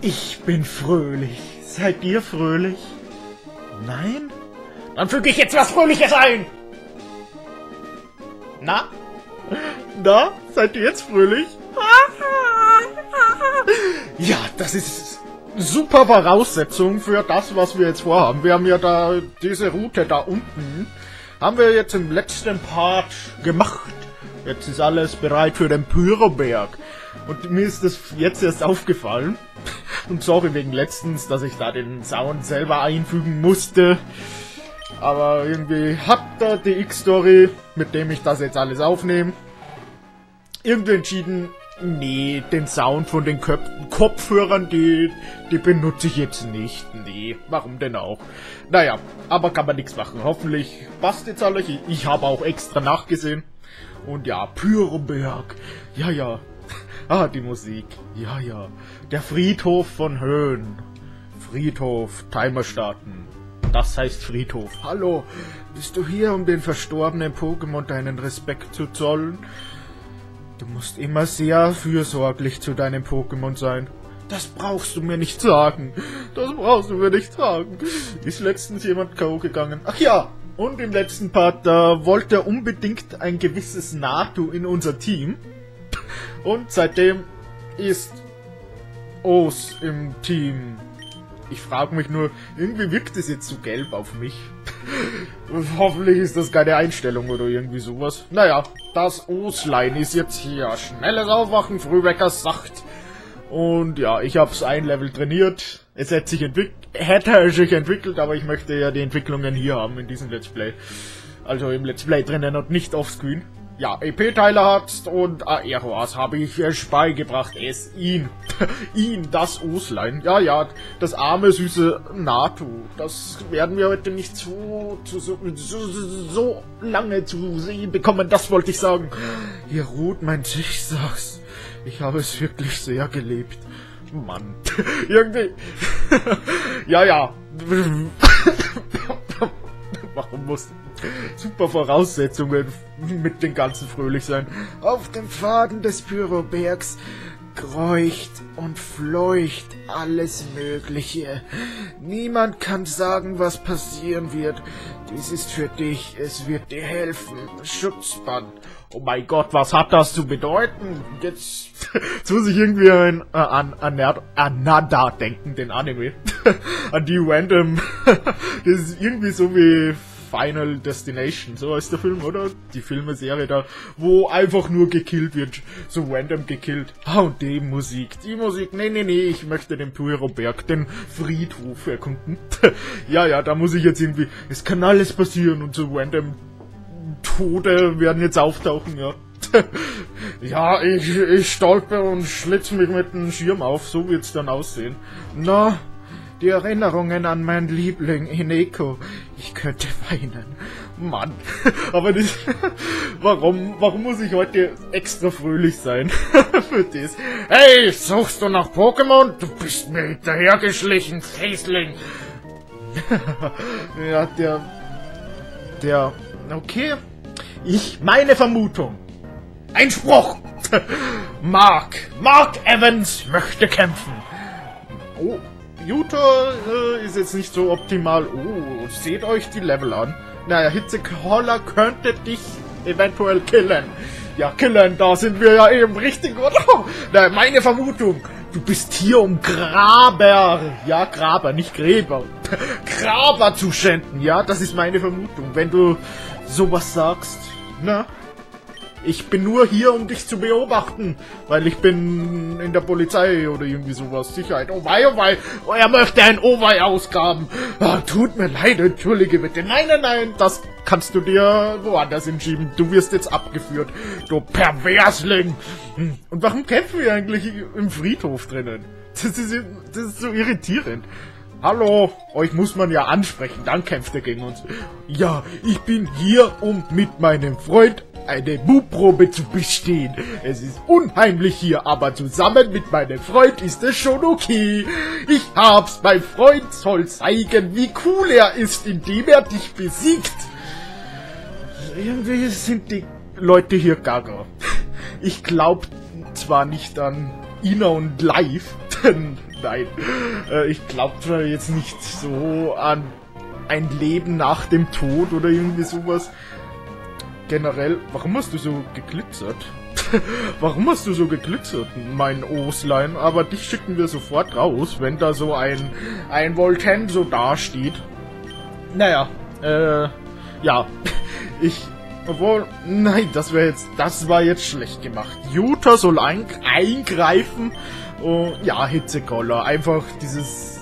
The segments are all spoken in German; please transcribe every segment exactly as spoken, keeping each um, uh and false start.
Ich bin fröhlich. Seid ihr fröhlich? Nein? Dann füge ich jetzt was Fröhliches ein! Na? Na? Seid ihr jetzt fröhlich? Ja, das ist super Voraussetzung für das, was wir jetzt vorhaben. Wir haben ja da diese Route da unten, haben wir jetzt im letzten Part gemacht. Jetzt ist alles bereit für den Pyroberg. Und mir ist das jetzt erst aufgefallen. Und sorry wegen letztens, dass ich da den Sound selber einfügen musste. Aber irgendwie hat da die X-Story, mit dem ich das jetzt alles aufnehme, irgendwie entschieden, nee, den Sound von den Köp Kopfhörern, die, die benutze ich jetzt nicht. Nee, warum denn auch? Naja, aber kann man nichts machen. Hoffentlich passt jetzt alles. Ich habe auch extra nachgesehen. Und ja, Pyroberg. Ja, ja. Ah, die Musik. Ja, ja. Der Friedhof von Hoenn. Friedhof, Timer starten. Das heißt Friedhof. Hallo, bist du hier, um den verstorbenen Pokémon deinen Respekt zu zollen? Du musst immer sehr fürsorglich zu deinem Pokémon sein. Das brauchst du mir nicht sagen. Das brauchst du mir nicht sagen. Ist letztens jemand K O gegangen? Ach ja, und im letzten Part, da wollte unbedingt ein gewisses Natu in unser Team. Und seitdem ist Os im Team. Ich frage mich nur, irgendwie wirkt es jetzt zu gelb auf mich. Hoffentlich ist das keine Einstellung oder irgendwie sowas. Naja, das Oslein ist jetzt hier. Schnelles Aufwachen, Frühwecker sagt. Und ja, ich habe es ein Level trainiert. Es hätte sich, hätte sich entwickelt, aber ich möchte ja die Entwicklungen hier haben in diesem Let's Play. Also im Let's Play drinnen und nicht offscreen. Ja, E P-Teile hat's und Aeroas habe ich beigebracht. Es ihn. ihn, das Oslein. Ja, ja, das arme, süße Natu. Das werden wir heute nicht so, so, so, so lange zu sehen bekommen. Das wollte ich sagen. Hier ruht mein Zigzags. Ich habe es wirklich sehr gelebt. Mann. Irgendwie. ja, ja. Warum musste super Voraussetzungen mit den ganzen fröhlich sein. Auf dem Faden des Pyrobergs kreucht und fleucht alles Mögliche. Niemand kann sagen, was passieren wird. Dies ist für dich, es wird dir helfen. Schutzband. Oh mein Gott, was hat das zu bedeuten? Jetzt, jetzt muss ich irgendwie an, an, an Anada denken, den Anime. An die random. Das ist irgendwie so wie Final Destination, so heißt der Film, oder? Die Filmeserie da, wo einfach nur gekillt wird, so random gekillt. Ah, und die Musik, die Musik, nee, nee, nee, ich möchte den Pyroberg, den Friedhof erkunden. ja, ja, da muss ich jetzt irgendwie, es kann alles passieren und so random Tode werden jetzt auftauchen, ja. ja, ich, ich stolper und schlitz mich mit dem Schirm auf, so wird's dann aussehen. Na... Die Erinnerungen an meinen Liebling, Ineko. Ich könnte weinen. Mann. Aber das, warum, warum muss ich heute extra fröhlich sein? Für das. Hey, suchst du nach Pokémon? Du bist mir hinterhergeschlichen, Fiesling. ja, der... Der... Okay. Ich... Meine Vermutung. Einspruch. Mark. Mark Evans möchte kämpfen. Oh. Jutor äh, ist jetzt nicht so optimal. Oh, seht euch die Level an. Naja, Hitzekoller könnte dich eventuell killen. Ja, killen, da sind wir ja eben richtig, oder? Naja, meine Vermutung. Du bist hier, um Graber. Ja, Graber, nicht Gräber. Graber zu schänden, ja, das ist meine Vermutung. Wenn du sowas sagst, na? Ich bin nur hier, um dich zu beobachten, weil ich bin in der Polizei oder irgendwie sowas. Sicherheit. Oh wei, oh wei. Oh, er möchte ein Oh wei ausgraben. Oh, tut mir leid, entschuldige bitte. Nein, nein, nein, das kannst du dir woanders hinschieben. Du wirst jetzt abgeführt, du Perversling. Und warum kämpfen wir eigentlich im Friedhof drinnen? Das ist, das ist so irritierend. Hallo, euch muss man ja ansprechen, dann kämpft er gegen uns. Ja, ich bin hier, um mit meinem Freund eine Mutprobe zu bestehen. Es ist unheimlich hier, aber zusammen mit meinem Freund ist es schon okay. Ich hab's, mein Freund soll zeigen, wie cool er ist, indem er dich besiegt. Irgendwie sind die Leute hier gaga. Ich glaub zwar nicht an Inaun live. Nein, äh, ich glaube jetzt nicht so an ein Leben nach dem Tod oder irgendwie sowas. Generell, warum hast du so geglitzert? Warum hast du so geglitzert, mein Oslein? Aber dich schicken wir sofort raus, wenn da so ein, ein Voltenso dasteht. Naja, äh, ja, ich, obwohl, nein, das wäre jetzt, das war jetzt schlecht gemacht. Jutta soll ein, eingreifen, und, ja, Hitzekoller, einfach dieses,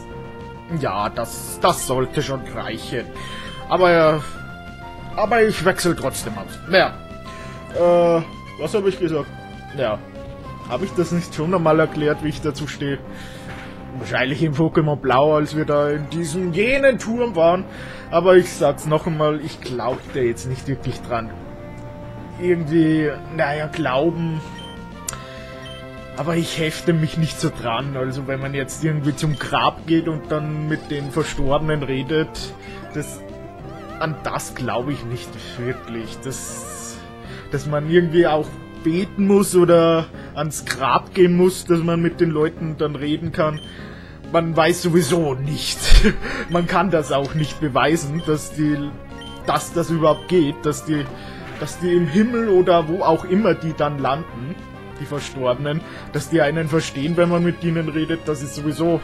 ja, das, das sollte schon reichen. Aber, aber ich wechsle trotzdem aus. Naja, äh, was habe ich gesagt? Ja, habe ich das nicht schon einmal erklärt, wie ich dazu stehe? Wahrscheinlich im Pokémon Blau, als wir da in diesem jenen Turm waren. Aber ich sag's noch einmal, ich glaube da jetzt nicht wirklich dran. Irgendwie, naja, glauben. Aber ich hefte mich nicht so dran. Also wenn man jetzt irgendwie zum Grab geht und dann mit den Verstorbenen redet, das, an das glaube ich nicht wirklich. Das, dass man irgendwie auch beten muss oder ans Grab gehen muss, dass man mit den Leuten dann reden kann. Man weiß sowieso nicht. Man kann das auch nicht beweisen, dass die, dass das überhaupt geht, dass die, dass die im Himmel oder wo auch immer die dann landen, die Verstorbenen, dass die einen verstehen, wenn man mit ihnen redet. Das ist sowieso,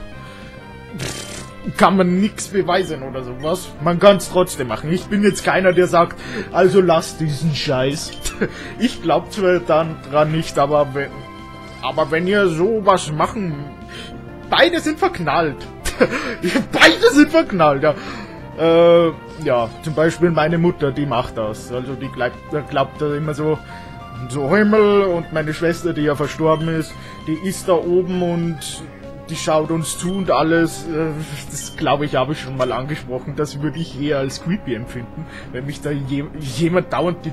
kann man nichts beweisen oder sowas. Man kann es trotzdem machen. Ich bin jetzt keiner, der sagt, also lass diesen Scheiß. Ich glaube zwar dann dran nicht, aber wenn, aber wenn ihr sowas machen, beide sind verknallt. Beide sind verknallt, ja. Äh, ja, zum Beispiel meine Mutter, die macht das. Also die glaubt, glaubt da immer so, so Himmel, und meine Schwester, die ja verstorben ist, die ist da oben und die schaut uns zu und alles. Das glaube ich, habe ich schon mal angesprochen. Das würde ich eher als creepy empfinden, wenn mich da je, jemand dauernd die,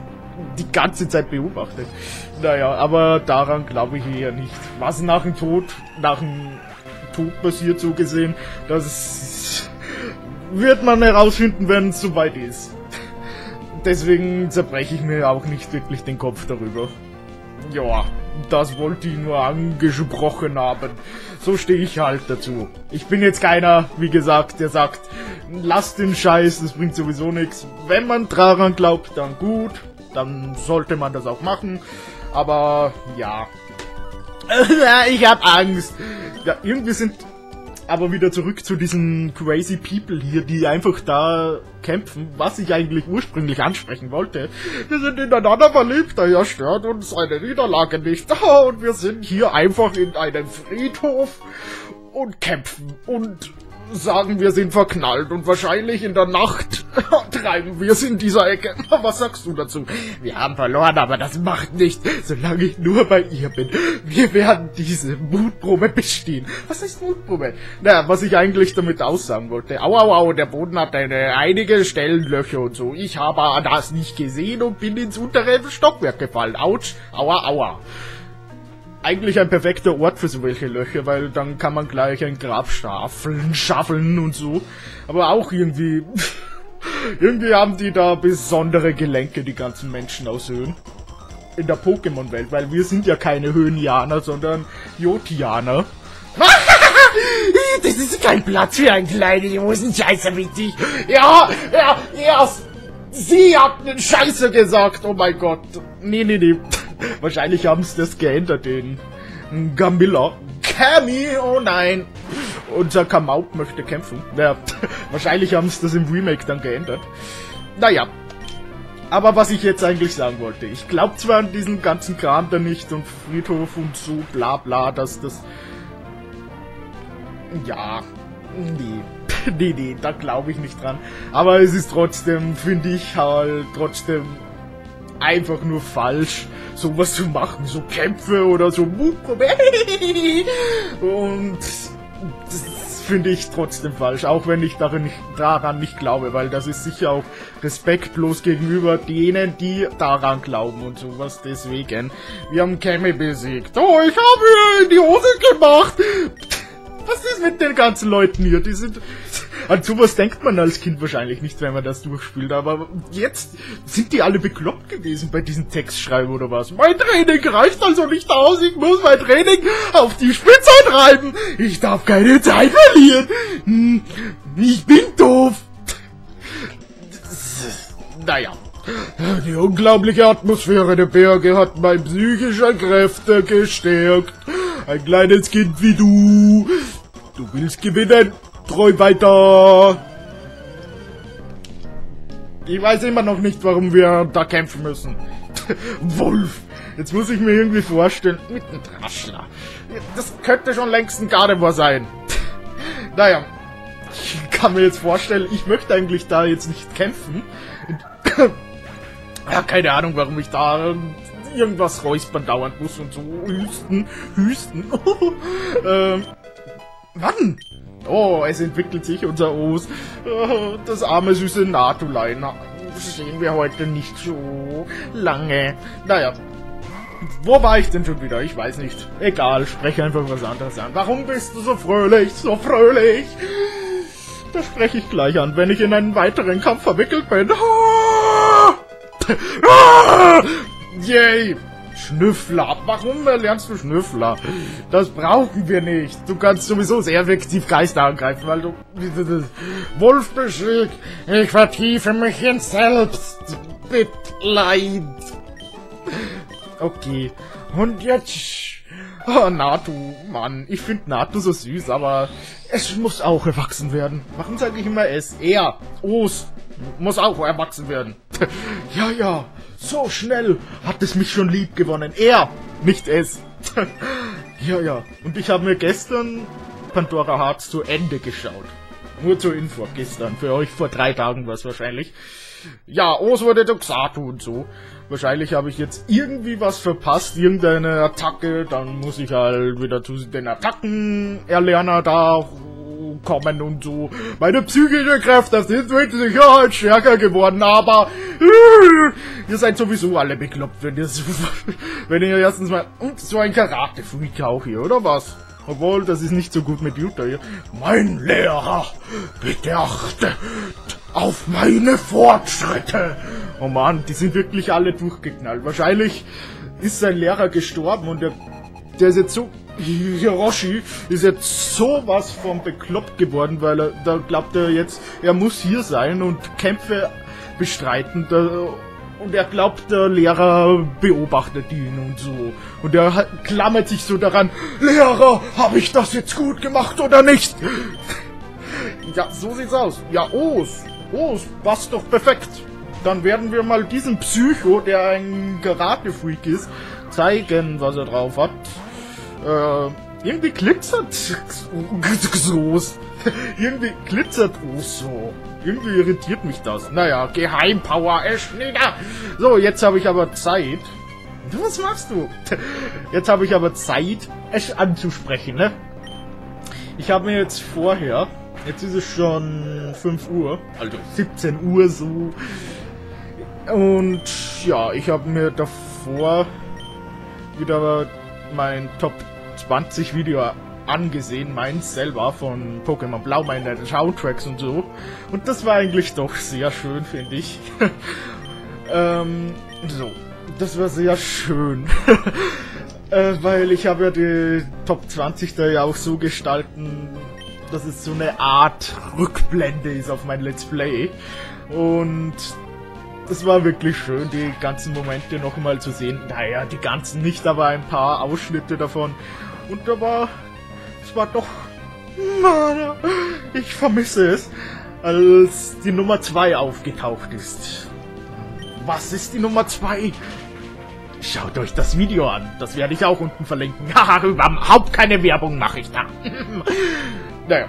die ganze Zeit beobachtet. Naja, aber daran glaube ich eher nicht. Was nach dem Tod, nach dem Tod passiert, so gesehen, das wird man herausfinden, wenn es soweit ist. Deswegen zerbreche ich mir auch nicht wirklich den Kopf darüber. Ja, das wollte ich nur angesprochen haben. So stehe ich halt dazu. Ich bin jetzt keiner, wie gesagt, der sagt, lass den Scheiß, das bringt sowieso nichts. Wenn man daran glaubt, dann gut, dann sollte man das auch machen. Aber, ja. Ich hab Angst. Ja, irgendwie sind... Aber wieder zurück zu diesen crazy people hier, die einfach da kämpfen, was ich eigentlich ursprünglich ansprechen wollte. Wir sind ineinander verliebt, daher stört uns eine Niederlage nicht. Und wir sind hier einfach in einem Friedhof und kämpfen und sagen, wir sind verknallt. Und wahrscheinlich in der Nacht treiben wir es in dieser Ecke. Was sagst du dazu? Wir haben verloren, aber das macht nichts, solange ich nur bei ihr bin. Wir werden diese Mutprobe bestehen. Was heißt Mutprobe? Na, was ich eigentlich damit aussagen wollte. Au, au, au, der Boden hat eine, einige Stellenlöcher und so. Ich habe das nicht gesehen und bin ins untere Stockwerk gefallen. Autsch, aua, aua. Eigentlich ein perfekter Ort für so welche Löcher, weil dann kann man gleich ein Grab schaffeln, schaffeln und so. Aber auch irgendwie... Irgendwie haben die da besondere Gelenke, die ganzen Menschen aus Höhen. In der Pokémon-Welt, weil wir sind ja keine Höhenianer, sondern Jotianer. Das ist kein Platz für einen kleinen Hosen, Scheiße wie dich. Ja, ja, ja, sie hat einen Scheiße gesagt, oh mein Gott. Nee, nee, nee. Wahrscheinlich haben sie das geändert, den Gamilla. Cammy, oh nein. Unser Kamaut möchte kämpfen. Ja, wahrscheinlich haben sie das im Remake dann geändert. Naja. Aber was ich jetzt eigentlich sagen wollte. Ich glaube zwar an diesen ganzen Kram da nicht und Friedhof und so bla bla, dass das... Ja. Nee. Nee, nee, da glaube ich nicht dran. Aber es ist trotzdem, finde ich halt, trotzdem... einfach nur falsch, sowas zu machen, so Kämpfe oder so Mutprobe. Und das finde ich trotzdem falsch, auch wenn ich daran nicht, daran nicht glaube, weil das ist sicher auch respektlos gegenüber denen, die daran glauben und sowas. Deswegen, wir haben Cammy besiegt. Oh, ich habe ihr in die Hose gemacht. Was ist mit den ganzen Leuten hier? Die sind... An sowas denkt man als Kind wahrscheinlich nicht, wenn man das durchspielt, aber jetzt sind die alle bekloppt gewesen bei diesem Textschreiben oder was. Mein Training reicht also nicht aus, ich muss mein Training auf die Spitze treiben. Ich darf keine Zeit verlieren. Ich bin doof. Naja. Die unglaubliche Atmosphäre der Berge hat meine psychische Kräfte gestärkt. Ein kleines Kind wie du. Du willst gewinnen. Treu weiter. Ich weiß immer noch nicht, warum wir da kämpfen müssen. Wolf. Jetzt muss ich mir irgendwie vorstellen. Mit einem Draschler. Das könnte schon längst ein Gardevoir sein. Naja. Ich kann mir jetzt vorstellen, ich möchte eigentlich da jetzt nicht kämpfen. Ja, keine Ahnung, warum ich da irgendwas räuspern dauernd muss und so hüsten, hüsten. ähm, Mann! Oh, es entwickelt sich unser Os. Das arme, süße Natu-Lein sehen wir heute nicht so lange. Naja. Wo war ich denn schon wieder? Ich weiß nicht. Egal, spreche einfach was anderes an. Warum bist du so fröhlich, so fröhlich? Das spreche ich gleich an, wenn ich in einen weiteren Kampf verwickelt bin. Yay! Schnüffler. Warum lernst du Schnüffler? Das brauchen wir nicht. Du kannst sowieso sehr effektiv Geister angreifen, weil du... Wolf besiegt. Ich vertiefe mich in Selbstmitleid. Okay. Und jetzt... Oh, Natu, Mann. Ich finde Natu so süß, aber es muss auch erwachsen werden. Warum sage ich immer es? Er, Os, muss auch erwachsen werden. Ja, ja, so schnell hat es mich schon lieb gewonnen. Er, nicht es. Ja, ja. Und ich habe mir gestern Pandora Hearts zu Ende geschaut. Nur zur Info, gestern. Für euch vor drei Tagen war es wahrscheinlich. Ja, Os wurde Doxatu und so. Wahrscheinlich habe ich jetzt irgendwie was verpasst, irgendeine Attacke. Dann muss ich halt wieder zu den Attackenerlerner da kommen und so. Meine psychische Kräfte sind mit Sicherheit stärker geworden, aber ihr seid sowieso alle bekloppt, wenn ihr, wenn ihr erstens mal... Und so ein Karate-Freak auch hier, oder was? Obwohl, das ist nicht so gut mit Jutta hier. Mein Lehrer, bitte achtet auf meine Fortschritte. Oh Mann, die sind wirklich alle durchgeknallt. Wahrscheinlich ist sein Lehrer gestorben und der, der ist jetzt so... Hiroshi ist jetzt sowas von bekloppt geworden, weil er, da glaubt er jetzt, er muss hier sein und Kämpfe bestreiten. Da, und er glaubt, der Lehrer beobachtet ihn und so. Und er klammert sich so daran, Lehrer, habe ich das jetzt gut gemacht oder nicht? Ja, so sieht's aus. Ja, Os, Os, passt doch perfekt. Dann werden wir mal diesem Psycho, der ein Karate-Freak ist, zeigen, was er drauf hat. Äh, irgendwie glitzert Os. Irgendwie glitzert Os so. Irgendwie irritiert mich das. Naja, Geheimpower, Ash nieder. So, jetzt habe ich aber Zeit. Was machst du? Jetzt habe ich aber Zeit, Ash anzusprechen, ne? Ich habe mir jetzt vorher... Jetzt ist es schon fünf Uhr, also siebzehn Uhr so. Und ja, ich habe mir davor wieder mein Top zwanzig Video angesehen, meins selber von Pokémon Blau, meine Soundtracks und so. Und das war eigentlich doch sehr schön, finde ich. ähm, so, das war sehr schön. äh, weil ich habe ja die Top zwanzig da ja auch so gestalten, dass es so eine Art Rückblende ist auf mein Let's Play. Und das war wirklich schön, die ganzen Momente noch mal zu sehen. Naja, die ganzen nicht, aber ein paar Ausschnitte davon. Und da war... Es war doch... Mann, ich vermisse es, als die Nummer zwei aufgetaucht ist. Was ist die Nummer zwei? Schaut euch das Video an. Das werde ich auch unten verlinken. Haha, überhaupt keine Werbung mache ich da. Naja.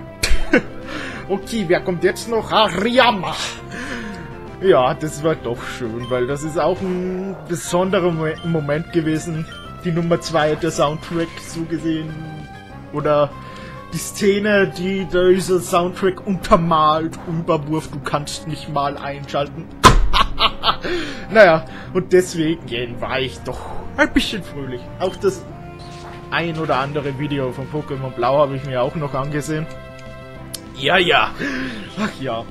Okay, wer kommt jetzt noch? Hariyama. Ja, das war doch schön, weil das ist auch ein besonderer Moment gewesen. Die Nummer zwei, der Soundtrack, so gesehen. Oder die Szene, die dieser Soundtrack untermalt. Überwurf, du kannst mich mal einschalten. Naja, und deswegen war ich doch ein bisschen fröhlich. Auch das ein oder andere Video von Pokémon Blau habe ich mir auch noch angesehen. Ja, ja. Ach ja.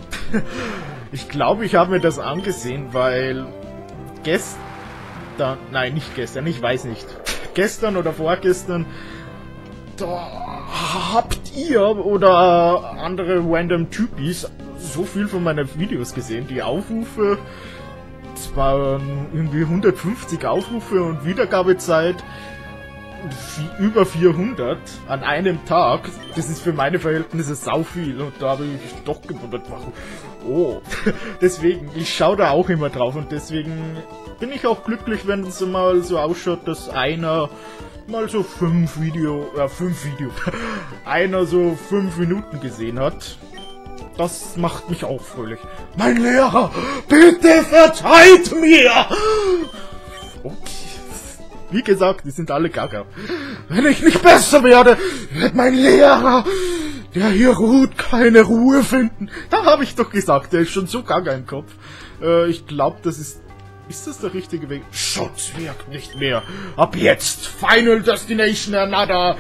Ich glaube, ich habe mir das angesehen, weil gestern, nein, nicht gestern, ich weiß nicht, gestern oder vorgestern, da habt ihr oder andere random Typis so viel von meinen Videos gesehen. Die Aufrufe, es waren irgendwie hundertfünfzig Aufrufe und Wiedergabezeit über vierhundert an einem Tag. Das ist für meine Verhältnisse sau viel und da habe ich doch gewundert, warum. Oh, deswegen, ich schaue da auch immer drauf und deswegen bin ich auch glücklich, wenn es mal so ausschaut, dass einer mal so fünf Video, äh fünf Video, einer so fünf Minuten gesehen hat. Das macht mich auch fröhlich. Mein Lehrer, bitte verzeiht mir! Okay. Wie gesagt, die sind alle gaga. Wenn ich nicht besser werde, wird mein Lehrer, der hier ruht, keine Ruhe finden. Da habe ich doch gesagt, der ist schon so gaga im Kopf. Äh, ich glaube, das ist... Ist das der richtige Weg? Schutz wirkt nicht mehr. Ab jetzt, Final Destination Another.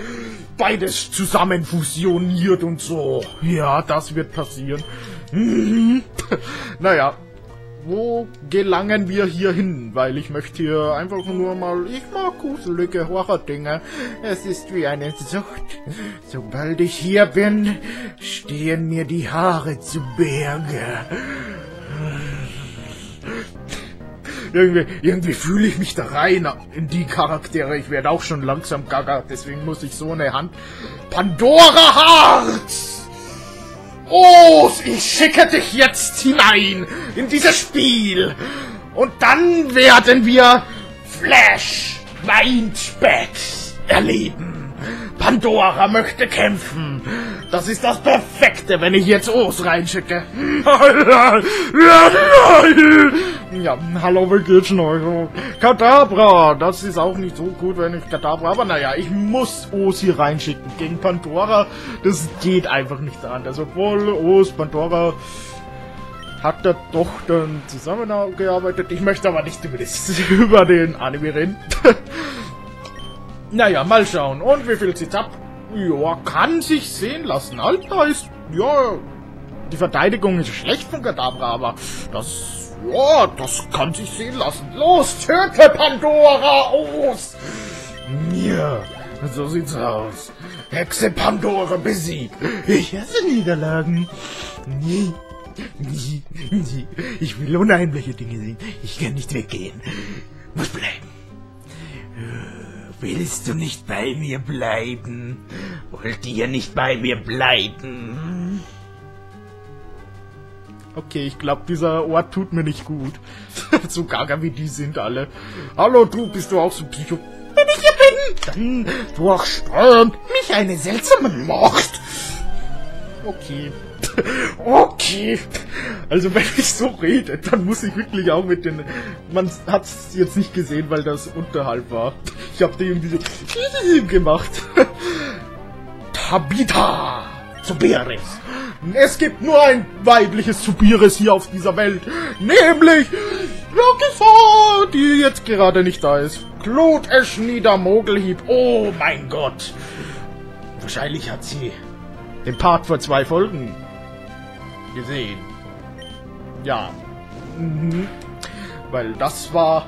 Beides zusammen fusioniert und so. Ja, das wird passieren. Mhm. Naja. Wo gelangen wir hier hin? Weil ich möchte hier einfach nur mal... Ich mag gruselige Horror-Dinge. Es ist wie eine Sucht. Sobald ich hier bin, stehen mir die Haare zu Berge. Irgendwie, irgendwie fühle ich mich da rein in die Charaktere. Ich werde auch schon langsam gaga. Deswegen muss ich so eine Hand... Pandora Hearts! Oh, ich schicke dich jetzt hinein in dieses Spiel. Und dann werden wir Flash Mindbacks erleben. Pandora möchte kämpfen. Das ist das Perfekte, wenn ich jetzt Os reinschicke. Ja, hallo, wie geht's euch? Kadabra, das ist auch nicht so gut, wenn ich Kadabra... Aber naja, ich muss Os hier reinschicken. Gegen Pandora, das geht einfach nicht anders. Obwohl Os, Pandora hat da doch dann zusammengearbeitet. Ich möchte aber nicht über, das, über den Anime reden. Naja, mal schauen. Und wie viel zieht's ab? Ja, kann sich sehen lassen. Alter ist... Ja, die Verteidigung ist schlecht von Kadabra, aber das... Ja, das kann sich sehen lassen. Los, töte Pandora aus! Ja, so sieht's aus. Hexe Pandora besiegt. Ich hasse Niederlagen. Nie, nie, nie. Ich will unheimliche Dinge sehen. Ich kann nicht weggehen. Muss bleiben. Willst du nicht bei mir bleiben? Wollt ihr nicht bei mir bleiben? Okay, ich glaube, dieser Ort tut mir nicht gut. So gaga wie die sind alle. Hallo, du, bist du auch so psycho... Wenn ich hier bin, dann durchströmt mich eine seltsame Macht. Okay. Okay. Also, wenn ich so rede, dann muss ich wirklich auch mit den... Man hat es jetzt nicht gesehen, weil das unterhalb war. Ich habe dem diese... gemacht. Tabitha! Zobiris. Es gibt nur ein weibliches Zobiris hier auf dieser Welt, nämlich Rockefall, die jetzt gerade nicht da ist. Glutesch Niedermogelhieb. Oh mein Gott. Wahrscheinlich hat sie den Part vor zwei Folgen gesehen. Ja. Mhm. Weil das war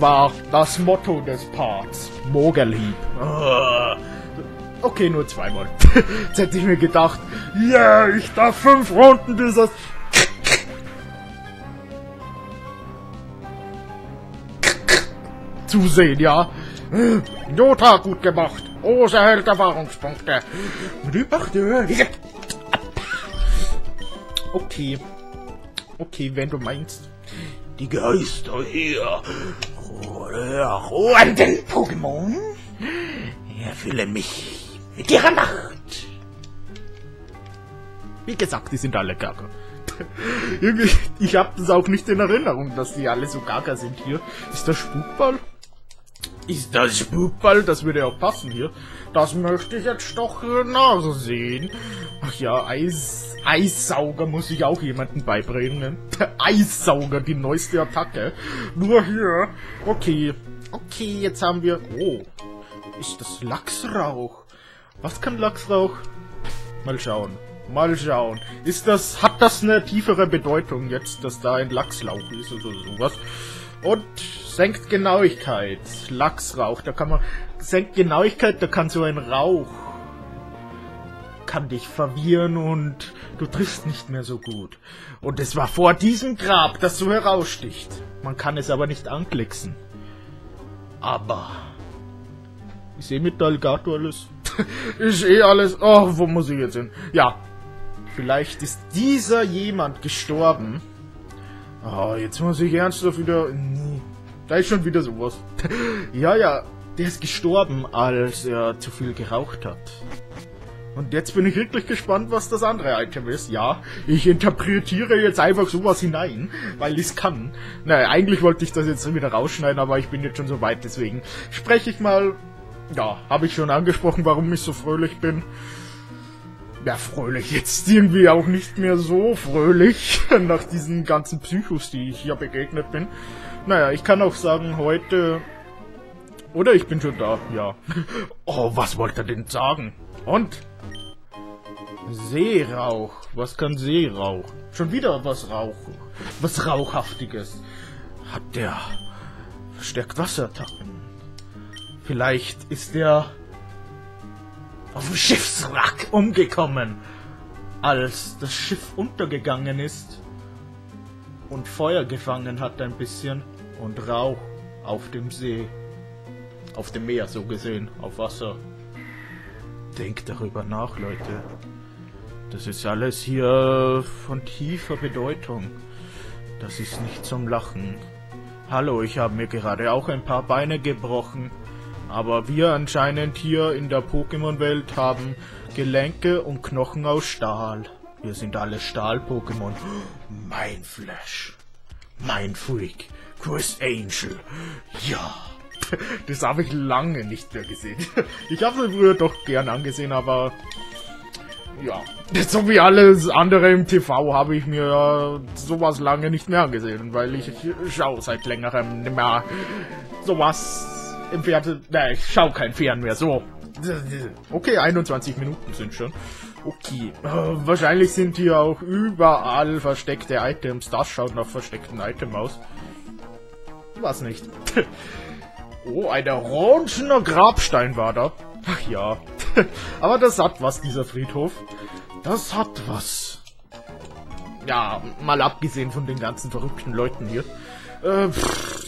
war das Motto des Parts. Mogelhieb. Uh. Okay, nur zweimal. Jetzt hätte ich mir gedacht, ja, yeah, ich darf fünf Runden dieses... zusehen, ja? Jota, gut gemacht. Ose erhält Erfahrungspunkte. Okay. Okay, wenn du meinst. Die Geister hier. Oh, an den Pokémon? Erfüllen mich. Mit ihrer Macht! Wie gesagt, die sind alle gaga. Irgendwie, ich habe das auch nicht in Erinnerung, dass die alle so gaga sind hier. Ist das Spukball? Ist das Spukball? Das würde auch passen hier. Das möchte ich jetzt doch genauso sehen. Ach ja, Eis, Eissauger muss ich auch jemanden beibringen. Eissauger, die neueste Attacke. Nur hier. Okay. Okay, jetzt haben wir... Oh. Ist das Lachsrauch? Was kann Lachsrauch? Mal schauen. Mal schauen. Ist das... Hat das eine tiefere Bedeutung jetzt, dass da ein Lachslauch ist oder sowas? Und senkt Genauigkeit. Lachsrauch, da kann man... Senkt Genauigkeit, da kann so ein Rauch... Kann dich verwirren und du triffst nicht mehr so gut. Und es war vor diesem Grab, das so heraussticht. Man kann es aber nicht anklicksen. Aber... Ist eh mit Dalgato alles? Ist eh alles... Oh, wo muss ich jetzt hin? Ja. Vielleicht ist dieser jemand gestorben. Oh, jetzt muss ich ernsthaft wieder... Nee. Da ist schon wieder sowas. Ja, ja. Der ist gestorben, als er zu viel geraucht hat. Und jetzt bin ich wirklich gespannt, was das andere Item ist. Ja, ich interpretiere jetzt einfach sowas hinein, weil ich es kann. Naja, eigentlich wollte ich das jetzt wieder rausschneiden, aber ich bin jetzt schon so weit, deswegen spreche ich mal... Ja, habe ich schon angesprochen, warum ich so fröhlich bin. Ja, fröhlich. Jetzt irgendwie auch nicht mehr so fröhlich, nach diesen ganzen Psychos, die ich hier begegnet bin. Naja, ich kann auch sagen, heute... Oder ich bin schon da, ja. Oh, was wollte er denn sagen? Und? Seerauch. Was kann Seerauch? Schon wieder was Rauch. Was Rauchhaftiges. Hat der... Verstärkt Wasserattacken. Vielleicht ist er auf dem Schiffswrack umgekommen, als das Schiff untergegangen ist und Feuer gefangen hat ein bisschen und Rauch auf dem See, auf dem Meer so gesehen, auf Wasser. Denkt darüber nach, Leute. Das ist alles hier von tiefer Bedeutung. Das ist nicht zum Lachen. Hallo, ich habe mir gerade auch ein paar Beine gebrochen. Aber wir anscheinend hier in der Pokémon-Welt haben Gelenke und Knochen aus Stahl. Wir sind alle Stahl-Pokémon. Mein Flash. Mein Freak. Chris Angel. Ja. Das habe ich lange nicht mehr gesehen. Ich habe es früher doch gern angesehen, aber... Ja. So wie alles andere im T V habe ich mir sowas lange nicht mehr angesehen. Weil ich schaue seit längerem nicht mehr sowas... Im Fernsehen, na, ich schau kein Fern mehr, so. Okay, einundzwanzig Minuten sind schon. Okay, uh, wahrscheinlich sind hier auch überall versteckte Items. Das schaut nach versteckten Item aus. Was nicht. Oh, ein orangener Grabstein war da. Ach ja. Aber das hat was, dieser Friedhof. Das hat was. Ja, mal abgesehen von den ganzen verrückten Leuten hier. Äh, pff.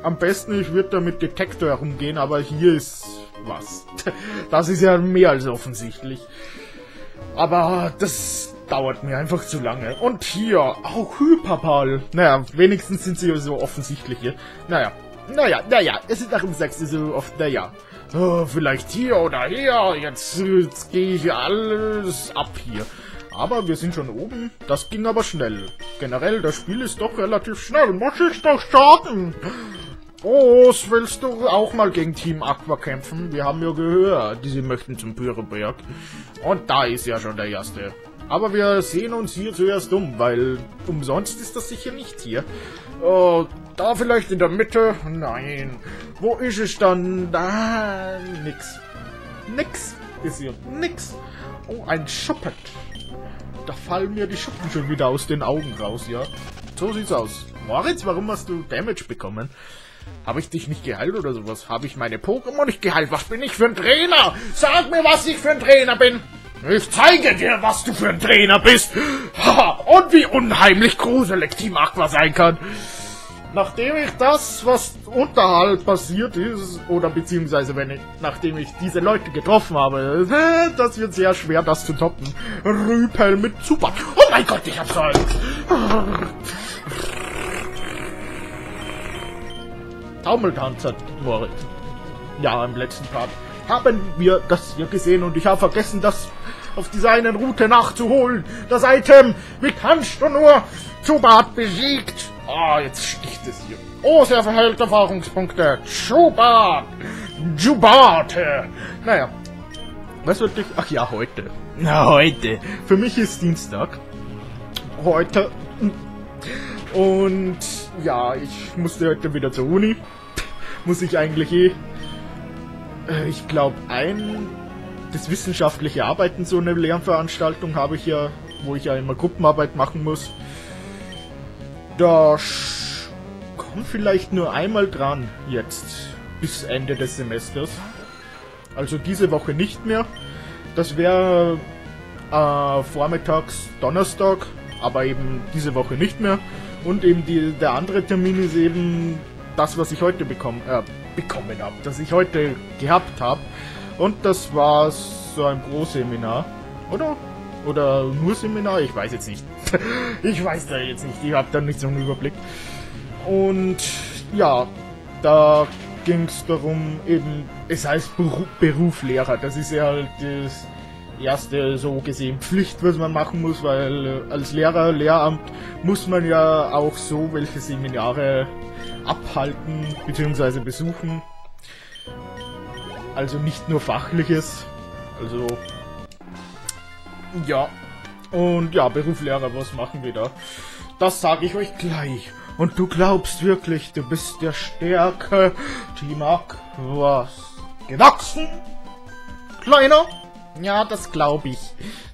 Am besten, ich würde da mit Detektor herumgehen, aber hier ist was. Das ist ja mehr als offensichtlich. Aber das dauert mir einfach zu lange. Und hier, auch Hyperball. Naja, wenigstens sind sie so offensichtlich hier. Naja, naja, naja, es ist nach dem Sechsten so oft, naja. Oh, vielleicht hier oder hier, jetzt, jetzt gehe ich alles ab hier. Aber wir sind schon oben. Das ging aber schnell. Generell, das Spiel ist doch relativ schnell. Muss ich doch starten? Oh, willst du auch mal gegen Team Aqua kämpfen? Wir haben ja gehört, sie möchten zum Pyroberg. Und da ist ja schon der Erste. Aber wir sehen uns hier zuerst um, weil umsonst ist das sicher nicht hier. Oh, da vielleicht in der Mitte? Nein. Wo ist es dann? Da, nix. Nix ist hier. Nix. Oh, ein Schuppert. Da fallen mir die Schuppen schon wieder aus den Augen raus, ja. So sieht's aus. Moritz, warum hast du Damage bekommen? Habe ich dich nicht geheilt oder sowas? Habe ich meine Pokémon nicht geheilt? Was bin ich für ein Trainer? Sag mir, was ich für ein Trainer bin. Ich zeige dir, was du für ein Trainer bist. Und wie unheimlich gruselig Team Aqua sein kann. Nachdem ich das, was unterhalb passiert ist, oder beziehungsweise wenn ich, nachdem ich diese Leute getroffen habe, das wird sehr schwer, das zu toppen. Rüpel mit Zubat. Oh mein Gott, ich hab's halt. Taumeltanz hat Moritz. Ja, im letzten Part haben wir das hier gesehen und ich habe vergessen, das auf dieser einen Route nachzuholen. Das Item, wie kannst du nur Zubat besiegt? Ah, jetzt sticht es hier. Oh, sehr verheilte Erfahrungspunkte. Zubat. Zubate. Naja. Was wird dich... Ach ja, heute. Na, heute. Für mich ist Dienstag. Heute. Und... Ja, ich musste heute wieder zur Uni. Muss ich eigentlich eh... äh, ich glaube, ein... Das wissenschaftliche Arbeiten, so eine Lernveranstaltung habe ich ja, wo ich ja immer Gruppenarbeit machen muss. Da komme vielleicht nur einmal dran jetzt, bis Ende des Semesters. Also diese Woche nicht mehr. Das wäre äh, vormittags Donnerstag, aber eben diese Woche nicht mehr. Und eben die, der andere Termin ist eben das, was ich heute bekommen, äh, bekommen habe, das ich heute gehabt habe. Und das war so ein Pro-Seminar, oder? Oder nur Seminar? Ich weiß jetzt nicht. Ich weiß da jetzt nicht, ich habe da nicht so einen Überblick. Und ja, da ging es darum, eben, es heißt Beruf, Beruf Lehrer. Das ist ja halt das erste, so gesehen, Pflicht, was man machen muss, weil als Lehrer, Lehramt, muss man ja auch so welche Seminare abhalten bzw. besuchen. Also nicht nur Fachliches, also, ja, und ja, Berufslehrer, was machen wir da? Das sage ich euch gleich. Und du glaubst wirklich, du bist der Stärke, Team Aqua, gewachsen, kleiner? Ja, das glaube ich,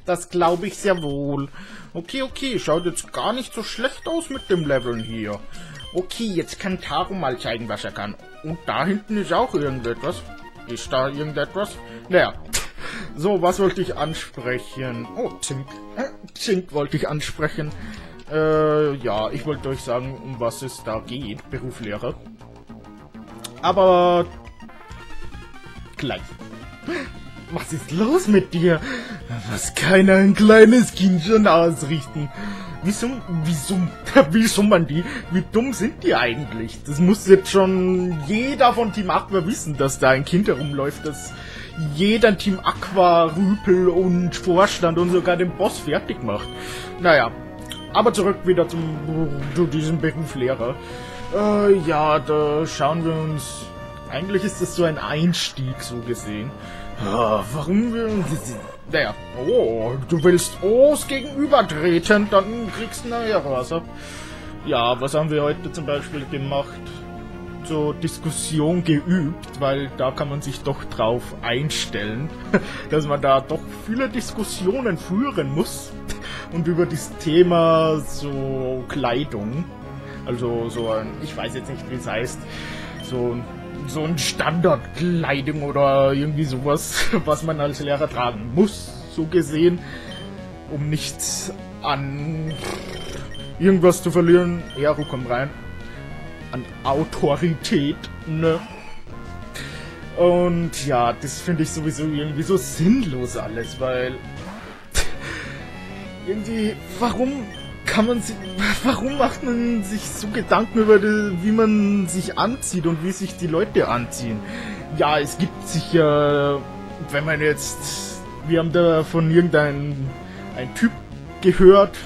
das glaube ich sehr wohl. Okay, okay, schaut jetzt gar nicht so schlecht aus mit dem Leveln hier. Okay, jetzt kann Taro mal zeigen, was er kann. Und da hinten ist auch irgendetwas. Ist da irgendetwas? Naja. So, was wollte ich ansprechen? Oh, Zink. Zink wollte ich ansprechen. Äh, ja, ich wollte euch sagen, um was es da geht. Berufslehrer. Aber... gleich. Was ist los mit dir? Was kann ein kleines Kind schon ausrichten? Wieso, wieso, wieso man die? Wie dumm sind die eigentlich? Das muss jetzt schon jeder von Team Aqua wissen, dass da ein Kind herumläuft, dass jeder Team Aqua, Rüpel und Vorstand und sogar den Boss fertig macht. Naja, aber zurück wieder zum, zu diesem Berufslehrer. Äh, ja, da schauen wir uns... Eigentlich ist das so ein Einstieg, so gesehen. Ah, warum wir... Naja, oh, du willst O's gegenüber treten, dann kriegst du naja was ab. Ja, was haben wir heute zum Beispiel gemacht? Zur Diskussion geübt, weil da kann man sich doch drauf einstellen, dass man da doch viele Diskussionen führen muss. Und über das Thema so Kleidung, also so ein, ich weiß jetzt nicht, wie es heißt, so ein... So ein Standardkleidung oder irgendwie sowas, was man als Lehrer tragen muss, so gesehen, um nichts an irgendwas zu verlieren. Ja, komm rein. An Autorität, ne? Und ja, das finde ich sowieso irgendwie so sinnlos alles, weil irgendwie, warum... Kann man sich, warum macht man sich so Gedanken über, die, wie man sich anzieht und wie sich die Leute anziehen? Ja, es gibt sicher, wenn man jetzt, wir haben da von irgendeinem ein Typ gehört,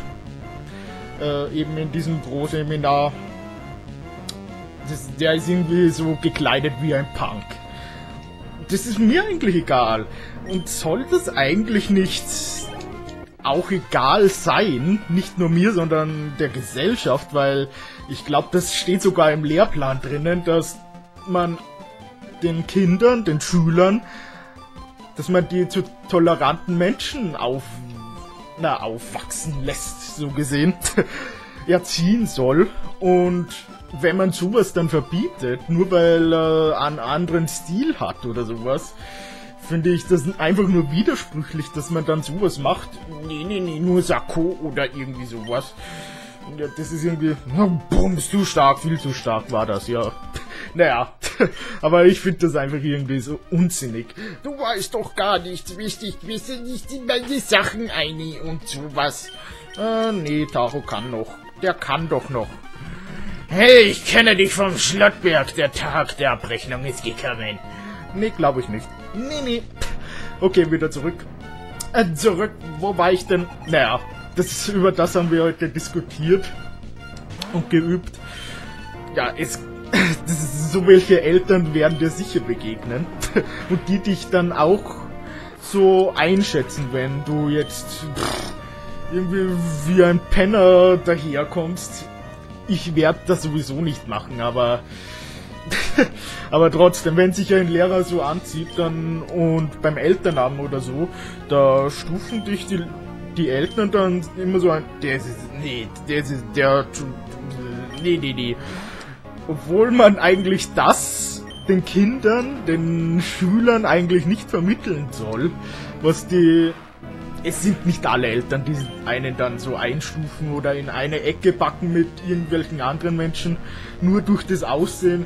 äh, eben in diesem Pro-Seminar, das, der ist irgendwie so gekleidet wie ein Punk. Das ist mir eigentlich egal. Und soll das eigentlich nicht... auch egal sein, nicht nur mir, sondern der Gesellschaft, weil ich glaube, das steht sogar im Lehrplan drinnen, dass man den Kindern, den Schülern, dass man die zu toleranten Menschen auf, na, aufwachsen lässt, so gesehen, erziehen soll. Und wenn man sowas dann verbietet, nur weil er äh, einen anderen Stil hat oder sowas, finde ich das einfach nur widersprüchlich, dass man dann sowas macht. Nee, nee, nee, nur Sakko oder irgendwie sowas. Ja, das ist irgendwie... Bums, zu stark, viel zu stark war das, ja. Naja, aber ich finde das einfach irgendwie so unsinnig. Du weißt doch gar nichts, wichtig, wisse nicht in meine Sachen ein und sowas. Äh, nee, Taro kann noch. Der kann doch noch. Hey, ich kenne dich vom Schlottberg. Der Tag der Abrechnung ist gekommen. Nee, glaube ich nicht. Nee, nee. Okay, wieder zurück. Äh, zurück, wo war ich denn? Naja, das, über das haben wir heute diskutiert und geübt. Ja, es, das ist, so welche Eltern werden dir sicher begegnen. Und die dich dann auch so einschätzen, wenn du jetzt pff, irgendwie wie ein Penner daherkommst. Ich werde das sowieso nicht machen, aber... Aber trotzdem, wenn sich ein Lehrer so anzieht, dann und beim Elternabend oder so, da stufen dich die, die Eltern dann immer so ein, der ist, nee, der ist, der, nee, nee, nee. Obwohl man eigentlich das den Kindern, den Schülern eigentlich nicht vermitteln soll, was die... Es sind nicht alle Eltern, die einen dann so einstufen oder in eine Ecke packen mit irgendwelchen anderen Menschen, nur durch das Aussehen.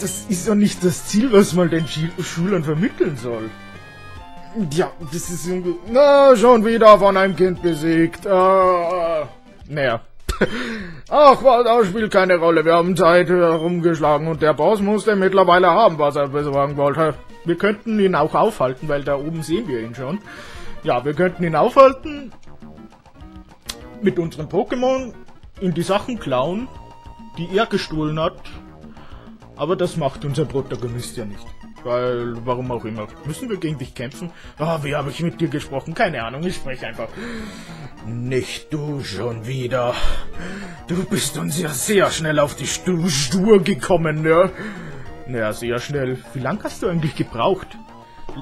Das ist ja nicht das Ziel, was man den Schül Schülern vermitteln soll. Ja, das ist irgendwie... Na, schon wieder von einem Kind besiegt. Äh, naja. Ach, das spielt keine Rolle. Wir haben Zeit herumgeschlagen und der Boss musste mittlerweile haben, was er besorgen wollte. Wir könnten ihn auch aufhalten, weil da oben sehen wir ihn schon. Ja, wir könnten ihn aufhalten. Mit unseren Pokémon. Ihm die Sachen klauen, die er gestohlen hat. Aber das macht unser Protagonist ja nicht. Weil, warum auch immer. Müssen wir gegen dich kämpfen? Ah, wie habe ich mit dir gesprochen? Keine Ahnung, ich spreche einfach. Nicht du schon wieder. Du bist uns ja sehr schnell auf die Spur gekommen, ja? Naja, sehr schnell. Wie lang hast du eigentlich gebraucht?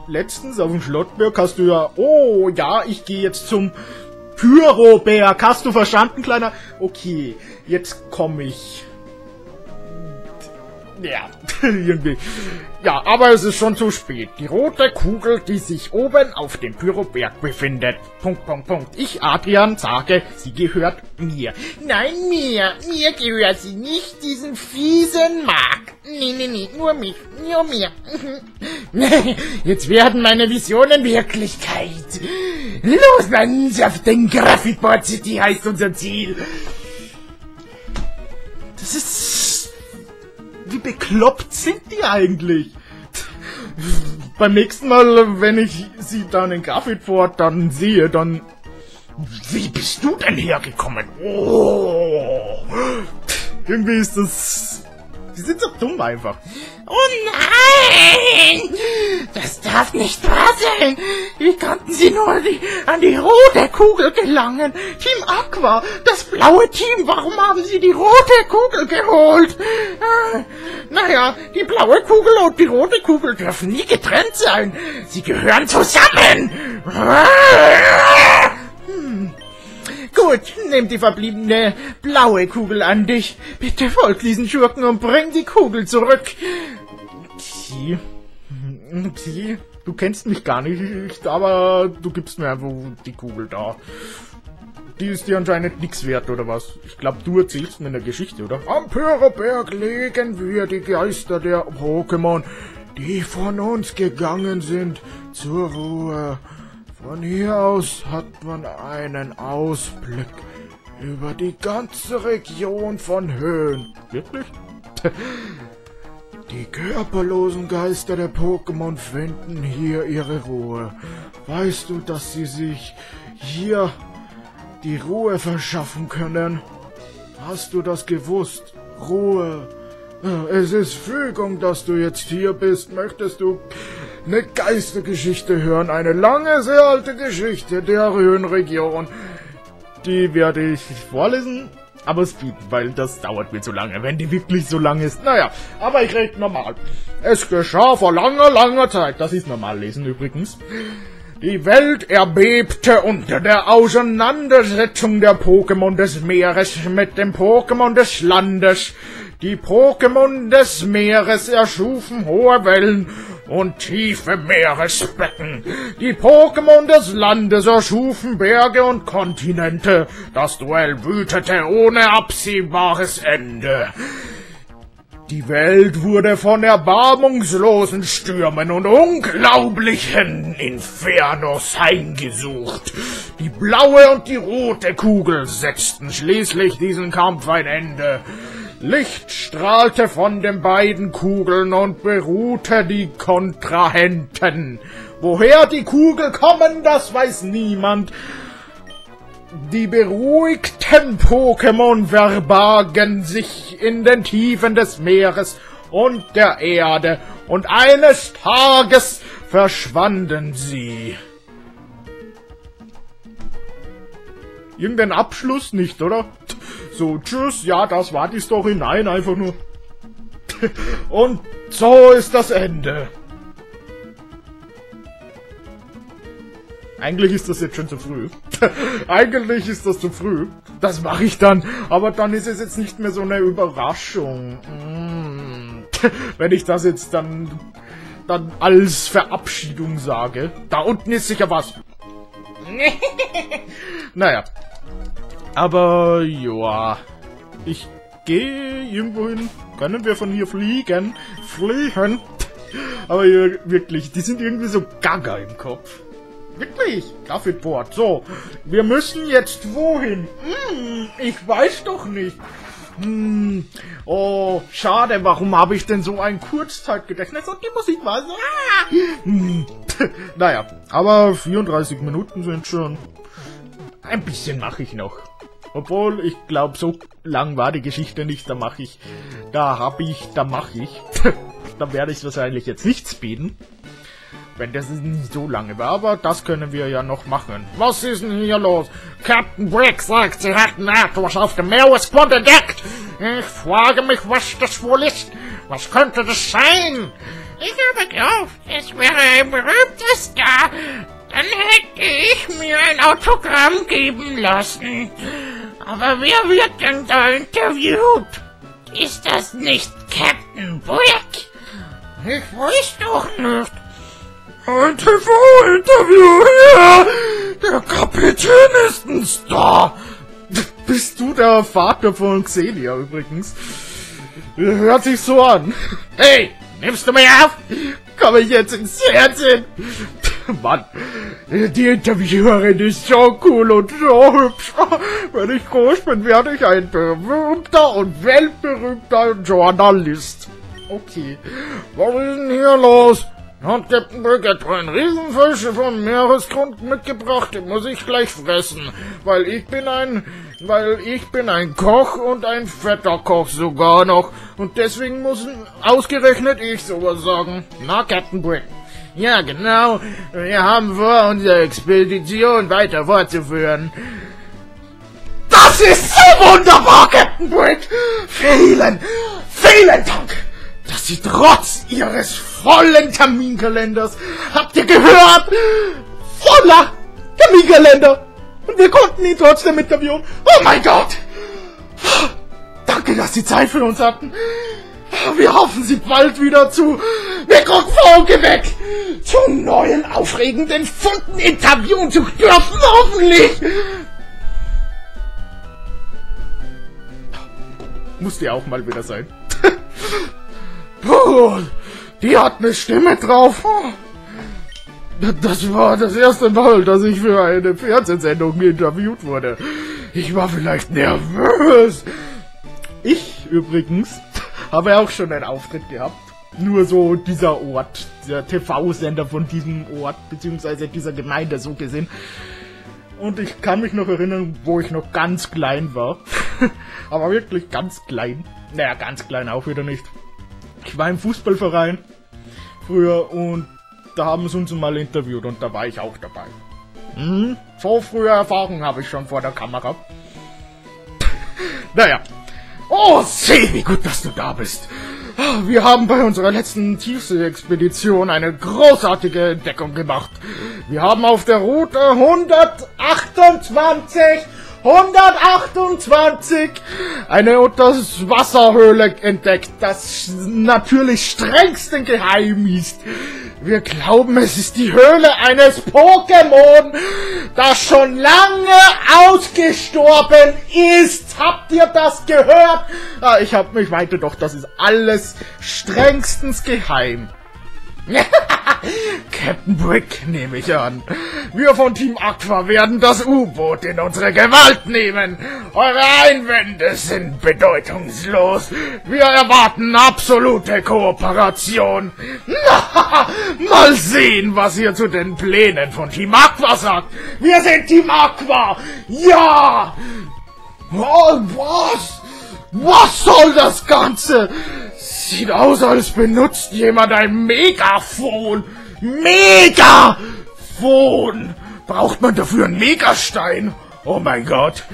Letztens auf dem Schlottberg hast du ja... Oh, ja, ich gehe jetzt zum Pyroberg. Hast du verstanden, Kleiner? Okay, jetzt komme ich... Ja, irgendwie. Ja, aber es ist schon zu spät. Die rote Kugel, die sich oben auf dem Pyroberg befindet. Punkt, Punkt, Punkt. Ich, Adrian, sage, sie gehört mir. Nein, mir. Mir gehört sie nicht, diesen fiesen Mark. Nee, nee, nee, nur mich. Nur mir. Jetzt werden meine Visionen Wirklichkeit. Los, Mannschaften, Graphitport City heißt unser Ziel. Das ist... Wie bekloppt sind die eigentlich? Beim nächsten Mal, wenn ich sie dann in Graphitport dann sehe, dann... Wie bist du denn hergekommen? Oh. Irgendwie ist das... Die sind so dumm einfach. Oh nein! Das darf nicht wahr sein! Wie konnten sie nur die, an die rote Kugel gelangen? Team Aqua, das blaue Team, warum haben sie die rote Kugel geholt? Äh, naja, die blaue Kugel und die rote Kugel dürfen nie getrennt sein. Sie gehören zusammen! Hm. Gut, nimm die verbliebene blaue Kugel an dich. Bitte folg diesen Schurken und bring die Kugel zurück. Psi. Psi, du kennst mich gar nicht, aber du gibst mir einfach die Kugel da. Die ist dir anscheinend nichts wert, oder was? Ich glaube, du erzählst mir eine Geschichte, oder? Am Pyroberg legen wir die Geister der Pokémon, die von uns gegangen sind, zur Ruhe. Von hier aus hat man einen Ausblick über die ganze Region von Hoenn. Wirklich? Die körperlosen Geister der Pokémon finden hier ihre Ruhe. Weißt du, dass sie sich hier die Ruhe verschaffen können? Hast du das gewusst? Ruhe. Es ist Fügung, dass du jetzt hier bist. Möchtest du... Eine Geistergeschichte hören, eine lange, sehr alte Geschichte der Höhenregion. Die werde ich vorlesen, aber speed, weil das dauert mir zu lange, wenn die wirklich so lang ist. Naja, aber ich rede normal. Es geschah vor langer, langer Zeit, das ist normal lesen übrigens. Die Welt erbebte unter der Auseinandersetzung der Pokémon des Meeres mit dem Pokémon des Landes. Die Pokémon des Meeres erschufen hohe Wellen und tiefe Meeresbecken. Die Pokémon des Landes erschufen Berge und Kontinente. Das Duell wütete ohne absehbares Ende. Die Welt wurde von erbarmungslosen Stürmen und unglaublichen Infernos heimgesucht. Die blaue und die rote Kugel setzten schließlich diesem Kampf ein Ende. Licht strahlte von den beiden Kugeln und beruhte die Kontrahenten. Woher die Kugel kommen, das weiß niemand. Die beruhigten Pokémon verbargen sich in den Tiefen des Meeres und der Erde, und eines Tages verschwanden sie. Irgendein Abschluss nicht, oder? So, tschüss, ja, das war die Story. Nein, einfach nur... Und so ist das Ende. Eigentlich ist das jetzt schon zu früh. Eigentlich ist das zu früh. Das mache ich dann. Aber dann ist es jetzt nicht mehr so eine Überraschung. Mm. Wenn ich das jetzt dann, dann als Verabschiedung sage. Da unten ist sicher was. Naja. Aber joa. Ich gehe irgendwo hin. Können wir von hier fliegen? Fliegen? Aber wirklich, die sind irgendwie so gaga im Kopf. Wirklich? Graphitport. So, wir müssen jetzt wohin? Hm, ich weiß doch nicht. Hm, oh, schade. Warum habe ich denn so ein Kurzzeitgedächtnis? Und die Musik war so... Ah! Hm, naja, aber vierunddreißig Minuten sind schon... Ein bisschen mache ich noch. Obwohl, ich glaube, so lang war die Geschichte nicht. Da mache ich... Da habe ich... Da mache ich... Da werde ich wahrscheinlich jetzt nicht speeden. Wenn das nicht so lange war, aber das können wir ja noch machen. Was ist denn hier los? Captain Brick sagt, sie hat Natu auf dem Meeresgrund entdeckt. Ich frage mich, was das wohl ist. Was könnte das sein? Ich habe gehofft, es wäre ein berühmter Star. Dann hätte ich mir ein Autogramm geben lassen. Aber wer wird denn da interviewt? Ist das nicht Captain Brick? Ich weiß doch nicht. Ein T V-Interview, ja! Der Kapitän ist ein Star! Bist du der Vater von Xenia übrigens? Hört sich so an. Hey, nimmst du mich auf? Komme ich jetzt ins Fernsehen? Mann, die Interviewerin ist so cool und so hübsch. Wenn ich groß bin, werde ich ein berühmter und weltberühmter Journalist. Okay, was ist denn hier los? Und Captain Brick hat einen Riesenfische vom Meeresgrund mitgebracht, den muss ich gleich fressen, weil ich bin ein, weil ich bin ein Koch und ein fetter Koch sogar noch und deswegen muss ausgerechnet ich sowas sagen. Na, Captain Brick? Ja, genau, wir haben vor, unsere Expedition weiter fortzuführen. Das ist so wunderbar, Captain Brick! Vielen, vielen Dank! Dass sie trotz ihres vollen Terminkalenders, habt ihr gehört, voller Terminkalender, und wir konnten ihn trotzdem interviewen. Oh mein Gott! Danke, dass sie Zeit für uns hatten. Wir hoffen, sie bald wieder zu Mikrofon weg zu neuen, aufregenden Funden interviewen zu dürfen, hoffentlich! Musste ja auch mal wieder sein. Puh, die hat eine Stimme drauf. Das war das erste Mal, dass ich für eine Fernsehsendung interviewt wurde. Ich war vielleicht nervös. Ich übrigens habe auch schon einen Auftritt gehabt. Nur so dieser Ort, der T V-Sender von diesem Ort, beziehungsweise dieser Gemeinde so gesehen. Und ich kann mich noch erinnern, wo ich noch ganz klein war. Aber wirklich ganz klein. Naja, ganz klein auch wieder nicht. Ich war im Fußballverein früher und da haben sie uns mal interviewt und da war ich auch dabei. Hm? So frühe Erfahrung habe ich schon vor der Kamera. Naja. Oh, sieh, wie gut, dass du da bist. Wir haben bei unserer letzten Tiefsee-Expedition eine großartige Entdeckung gemacht. Wir haben auf der Route hundertachtundzwanzig eine Unterwasserhöhle entdeckt, das natürlich strengsten geheim ist. Wir glauben, es ist die Höhle eines Pokémon, das schon lange ausgestorben ist. Habt ihr das gehört? Ah, ich hab mich weiter doch, das ist alles strengstens geheim. Captain Brick, nehme ich an. Wir von Team Aqua werden das U-Boot in unsere Gewalt nehmen. Eure Einwände sind bedeutungslos. Wir erwarten absolute Kooperation. Mal sehen, was ihr zu den Plänen von Team Aqua sagt. Wir sind Team Aqua. Ja! Oh, was? Was soll das Ganze? Sieht aus, als benutzt jemand ein Megafon. Megafon! Braucht man dafür einen Megastein? Oh mein Gott.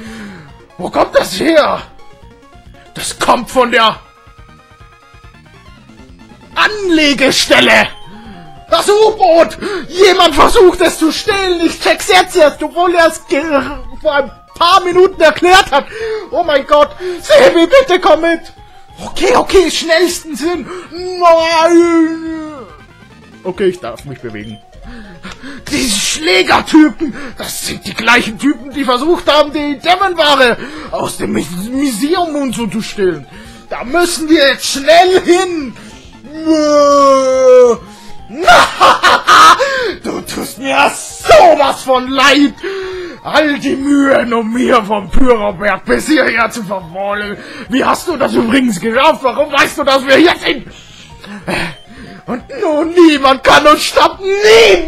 Wo kommt das her? Das kommt von der... Anlegestelle! Das U-Boot! Jemand versucht es zu stehlen! Ich check's jetzt erst, obwohl er es vor ein paar Minuten erklärt hat! Oh mein Gott! Sebi, bitte komm mit! Okay, okay, schnellstens hin! Nein! Okay, ich darf mich bewegen. Diese Schlägertypen! Das sind die gleichen Typen, die versucht haben, die Dämmenware aus dem Museum und so zu stehlen. Da müssen wir jetzt schnell hin! Du tust mir sowas von leid! All die Mühen, um mir vom Pyroberg bis hierher zu verfolgen. Wie hast du das übrigens geschafft? Warum weißt du, dass wir hier sind? Und nun, niemand kann uns stoppen!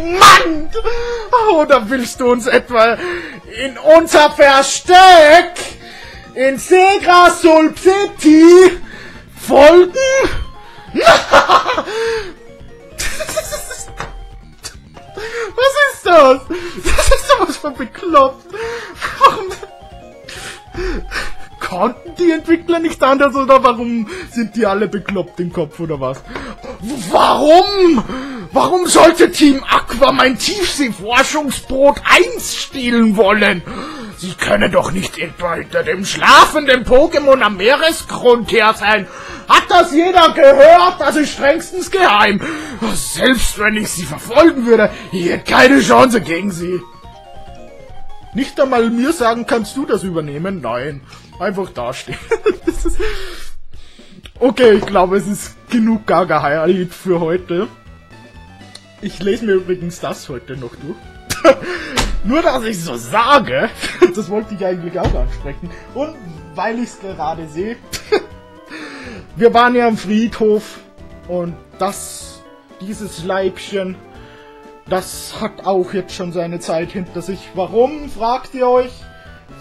Niemand! Oder willst du uns etwa in unser Versteck in Graphitport City folgen? Was ist das? Das ist sowas von bekloppt. Warum konnten die Entwickler nicht anders, oder warum sind die alle bekloppt im Kopf, oder was? Warum? Warum sollte Team Aqua mein Tiefseeforschungsboot eins stehlen wollen? Sie können doch nicht etwa hinter dem schlafenden Pokémon am Meeresgrund her sein. Hat das jeder gehört? Das ist strengstens geheim. Selbst wenn ich sie verfolgen würde, ich hätte keine Chance gegen sie. Nicht einmal mir sagen, kannst du das übernehmen? Nein. Einfach dastehen. Das ist okay, ich glaube, es ist genug Gaga-Highlight für heute. Ich lese mir übrigens das heute noch durch. Nur, dass ich so sage, das wollte ich eigentlich auch ansprechen. Und weil ich es gerade sehe, wir waren ja am Friedhof und das, dieses Leibchen, das hat auch jetzt schon seine Zeit hinter sich. Warum, fragt ihr euch?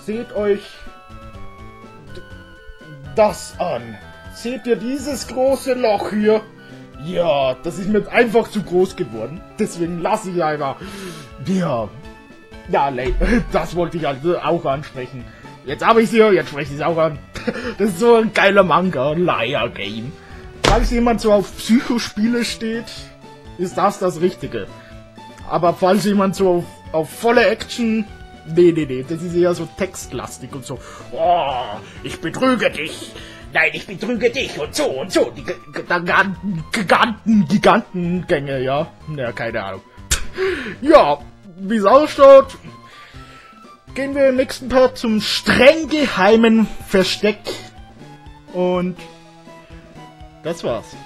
Seht euch das an. Seht ihr dieses große Loch hier? Ja, das ist mir einfach zu groß geworden. Deswegen lasse ich einfach. Ja. Ja, das wollte ich also auch ansprechen. Jetzt habe ich sie, jetzt spreche ich es auch an. Das ist so ein geiler Manga, Liar-Game. Falls jemand so auf Psychospiele steht, ist das das Richtige. Aber falls jemand so auf, auf volle Action... Nee, nee, nee, das ist eher so textlastig und so. Oh, ich betrüge dich. Nein, ich betrüge dich und so und so. Die Giganten, Giganten, Gigantengänge, ja. Naja, keine Ahnung. Ja, wie es ausschaut, gehen wir im nächsten Part zum streng geheimen Versteck. Und das war's.